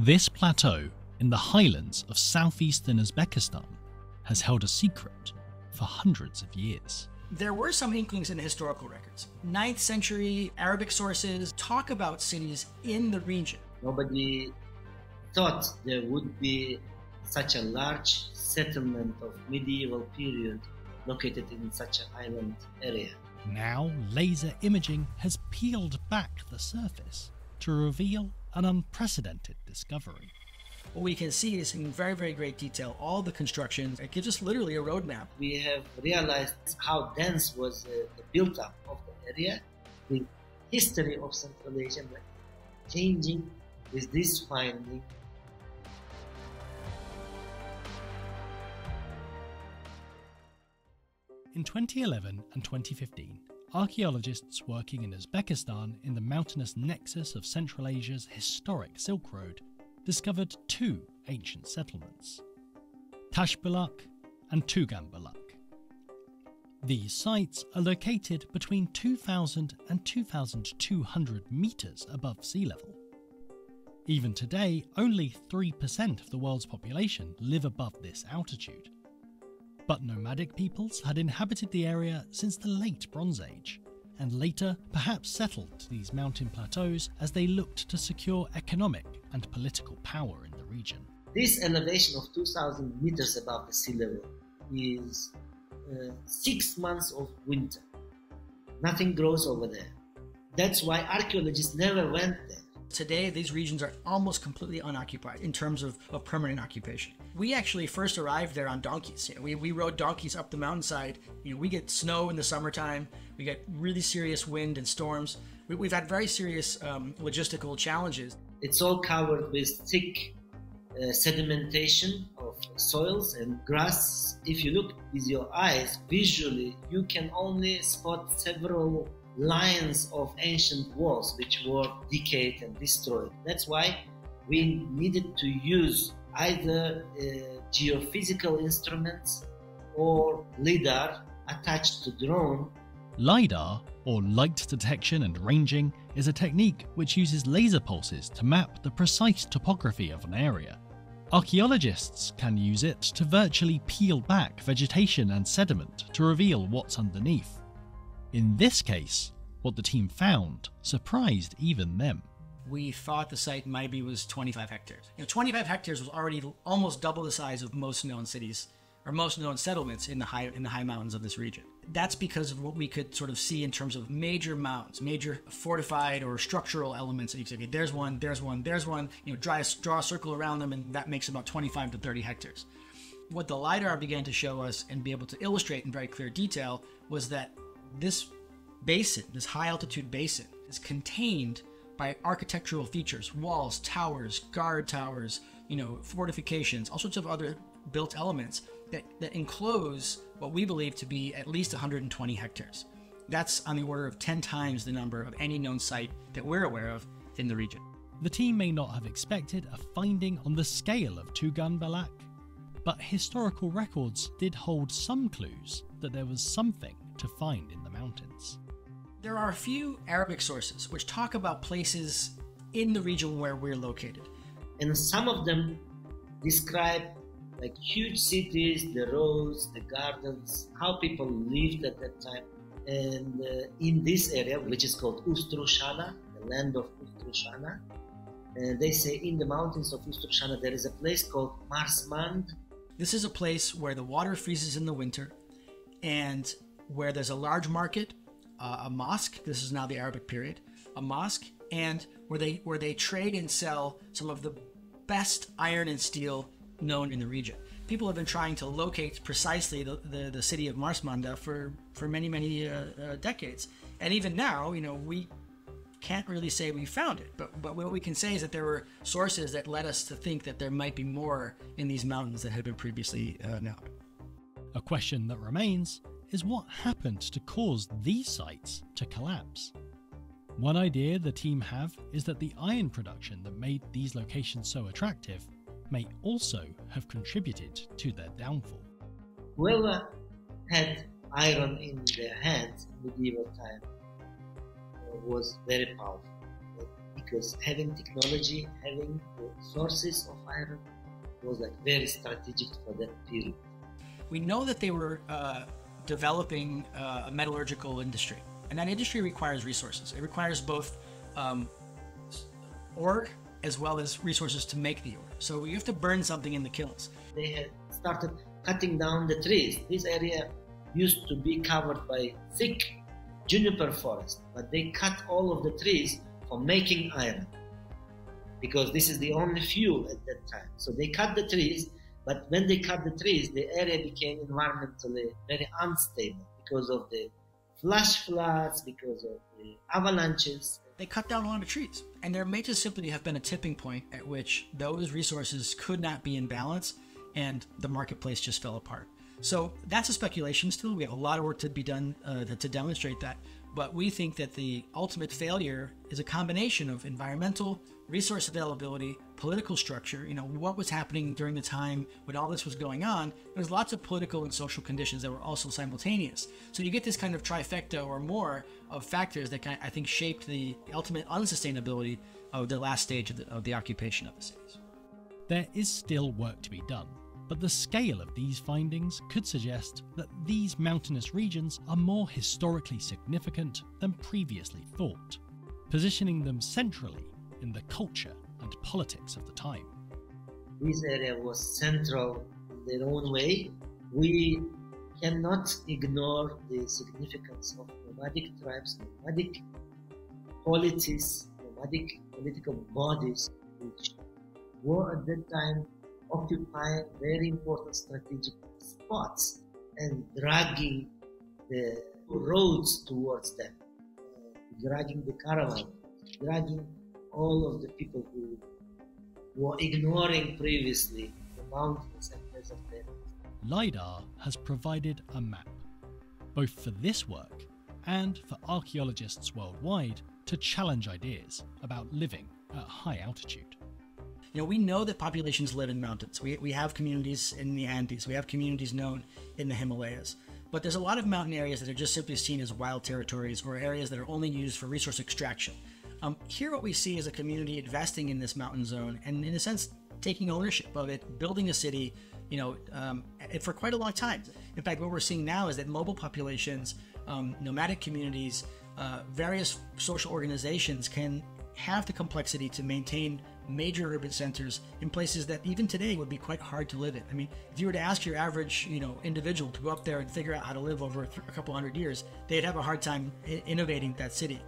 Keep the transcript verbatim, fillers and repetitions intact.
This plateau in the highlands of southeastern Uzbekistan has held a secret for hundreds of years. There were some inklings in the historical records. ninth century Arabic sources talk about cities in the region. Nobody thought there would be such a large settlement of medieval period located in such an island area. Now, laser imaging has peeled back the surface to reveal an unprecedented discovery. What we can see is in very, very great detail, all the constructions. It gives us literally a roadmap. We have realized how dense was the, the build-up of the area. The history of Central Asia changing with this finding. In twenty eleven and twenty fifteen, archaeologists working in Uzbekistan in the mountainous nexus of Central Asia's historic Silk Road discovered two ancient settlements, Tashbulak and Tugunbulak. These sites are located between two thousand and two thousand two hundred meters above sea level. Even today, only three percent of the world's population live above this altitude. But nomadic peoples had inhabited the area since the late Bronze Age, and later perhaps settled to these mountain plateaus as they looked to secure economic and political power in the region. This elevation of two thousand meters above the sea level is uh, six months of winter. Nothing grows over there. That's why archaeologists never went there. Today, these regions are almost completely unoccupied in terms of, of permanent occupation. We actually first arrived there on donkeys. You know, we, we rode donkeys up the mountainside. You know, we get snow in the summertime. We get really serious wind and storms. We, we've had very serious um, logistical challenges. It's all covered with thick uh, sedimentation of soils and grass. If you look with your eyes visually, you can only spot several lines of ancient walls which were decayed and destroyed. That's why we needed to use either uh, geophysical instruments or LiDAR attached to drone. LiDAR, or light detection and ranging, is a technique which uses laser pulses to map the precise topography of an area. Archaeologists can use it to virtually peel back vegetation and sediment to reveal what's underneath. In this case, what the team found surprised even them. We thought the site maybe was twenty-five hectares. You know, twenty-five hectares was already almost double the size of most known cities or most known settlements in the high in the high mountains of this region. That's because of what we could sort of see in terms of major mounds, major fortified or structural elements. You say, okay, there's one, there's one, there's one. You know, draw a, draw a circle around them, and that makes about twenty-five to thirty hectares. What the LiDAR began to show us and be able to illustrate in very clear detail was that this basin, this high-altitude basin, is contained by architectural features, walls, towers, guard towers, you know, fortifications, all sorts of other built elements that, that enclose what we believe to be at least one hundred twenty hectares. That's on the order of ten times the number of any known site that we're aware of in the region. The team may not have expected a finding on the scale of Tugunbulak, but historical records did hold some clues that there was something to find in the mountains. There are a few Arabic sources which talk about places in the region where we're located. And some of them describe like huge cities, the roads, the gardens, how people lived at that time. And uh, in this area, which is called Ustrushana, the land of Ustrushana, uh, they say in the mountains of Ustrushana there is a place called Marsmand. This is a place where the water freezes in the winter and where there's a large market, uh, a mosque. This is now the Arabic period, a mosque, and where they where they trade and sell some of the best iron and steel known in the region. People have been trying to locate precisely the the, the city of Marsmanda for for many many uh, uh, decades, and even now, you know, we can't really say we found it. But but what we can say is that there were sources that led us to think that there might be more in these mountains that had been previously uh, known. A question that remains is what happened to cause these sites to collapse. One idea the team have is that the iron production that made these locations so attractive may also have contributed to their downfall. Whoever had iron in their hands in medieval time was very powerful. It because having technology, having sources of iron was like very strategic for that period. We know that they were uh, developing uh, a metallurgical industry, and that industry requires resources. It requires both um, ore as well as resources to make the ore. So you have to burn something in the kilns. They had started cutting down the trees. This area used to be covered by thick juniper forest, but they cut all of the trees for making iron, because this is the only fuel at that time. So they cut the trees, but when they cut the trees, the area became environmentally very unstable because of the flash floods, because of the avalanches. They cut down a lot of trees, and there may just simply have been a tipping point at which those resources could not be in balance and the marketplace just fell apart. So that's a speculation still. We have a lot of work to be done uh, to demonstrate that. But we think that the ultimate failure is a combination of environmental, resource availability, political structure. You know, what was happening during the time when all this was going on, there was lots of political and social conditions that were also simultaneous. So you get this kind of trifecta or more of factors that kind of, I think, shaped the ultimate unsustainability of the last stage of the, of the occupation of the cities. There is still work to be done, but the scale of these findings could suggest that these mountainous regions are more historically significant than previously thought, positioning them centrally in the culture and politics of the time. This area was central in their own way. We cannot ignore the significance of nomadic tribes, nomadic polities, nomadic political bodies, which were at that time occupying very important strategic spots and dragging the roads towards them, uh, dragging the caravan, dragging all of the people who were ignoring previously the mountains and places of them. LiDAR has provided a map, both for this work and for archaeologists worldwide to challenge ideas about living at high altitude. You know, we know that populations live in mountains. We, we have communities in the Andes. We have communities known in the Himalayas. But there's a lot of mountain areas that are just simply seen as wild territories or areas that are only used for resource extraction. Um, here what we see is a community investing in this mountain zone and, in a sense, taking ownership of it, building a city, you know, um, for quite a long time. In fact, what we're seeing now is that mobile populations, um, nomadic communities, uh, various social organizations can have the complexity to maintain major urban centers in places that even today would be quite hard to live in. I mean, if you were to ask your average, you know, individual to go up there and figure out how to live over a couple hundred years, they'd have a hard time innovating that city.